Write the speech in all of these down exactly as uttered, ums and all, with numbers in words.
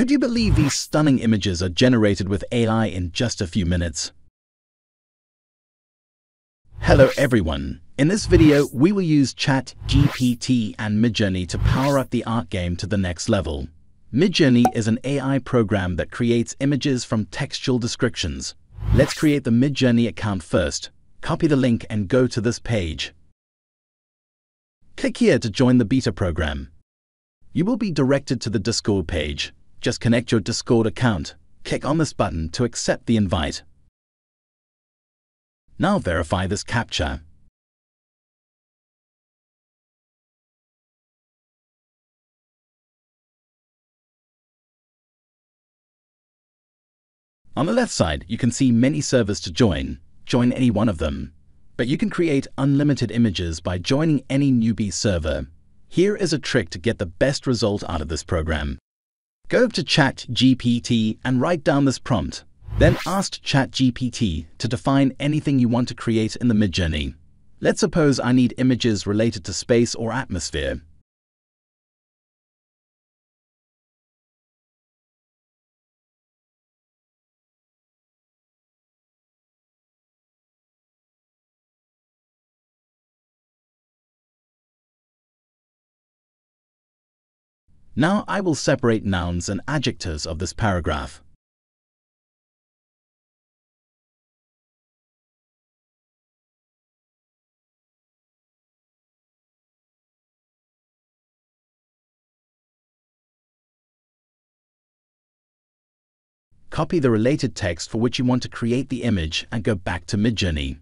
Could you believe these stunning images are generated with A I in just a few minutes? Hello everyone. In this video, we will use ChatGPT and Midjourney to power up the art game to the next level. Midjourney is an A I program that creates images from textual descriptions. Let's create the Midjourney account first. Copy the link and go to this page. Click here to join the beta program. You will be directed to the Discord page. Just connect your Discord account. Click on this button to accept the invite. Now verify this captcha. On the left side, you can see many servers to join. Join any one of them. But you can create unlimited images by joining any newbie server. Here is a trick to get the best result out of this program. Go up to ChatGPT and write down this prompt. Then ask ChatGPT to define anything you want to create in the Midjourney. Let's suppose I need images related to space or atmosphere. Now I will separate nouns and adjectives of this paragraph. Copy the related text for which you want to create the image and go back to Midjourney.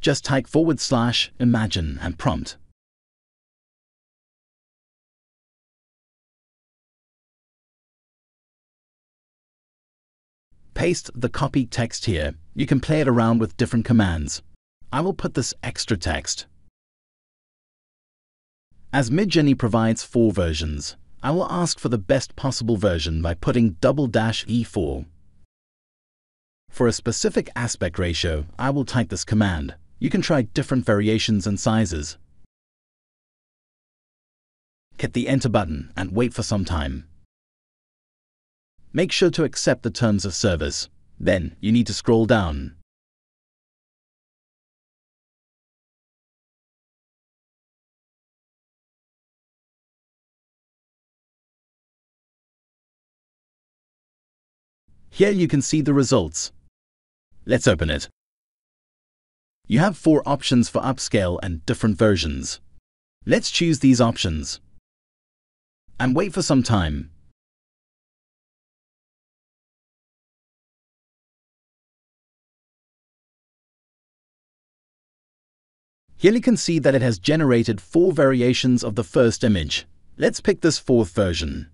Just type forward slash imagine and prompt. Paste the copied text here. You can play it around with different commands. I will put this extra text. As Midjourney provides four versions, I will ask for the best possible version by putting double dash E four. For a specific aspect ratio, I will type this command. You can try different variations and sizes. Hit the enter button and wait for some time. Make sure to accept the terms of service. Then you need to scroll down. Here you can see the results. Let's open it. You have four options for upscale and different versions. Let's choose these options and wait for some time. Here you can see that it has generated four variations of the first image. Let's pick this fourth version.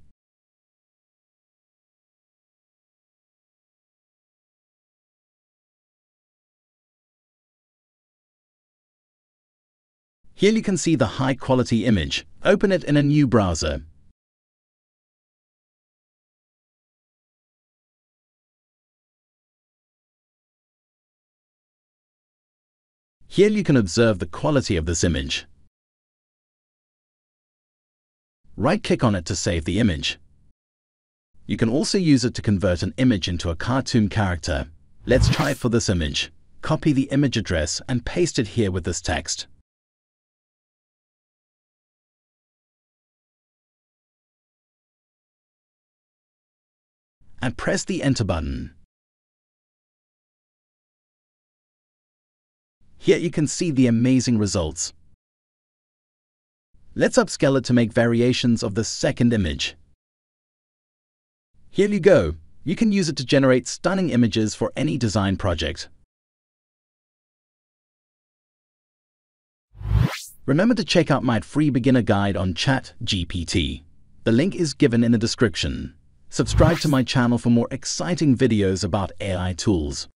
Here you can see the high-quality image. Open it in a new browser. Here you can observe the quality of this image. Right-click on it to save the image. You can also use it to convert an image into a cartoon character. Let's try it for this image. Copy the image address and paste it here with this text. And press the enter button. Here you can see the amazing results. Let's upscale it to make variations of the second image. Here you go. You can use it to generate stunning images for any design project. Remember to check out my free beginner guide on ChatGPT. The link is given in the description. Subscribe to my channel for more exciting videos about A I tools.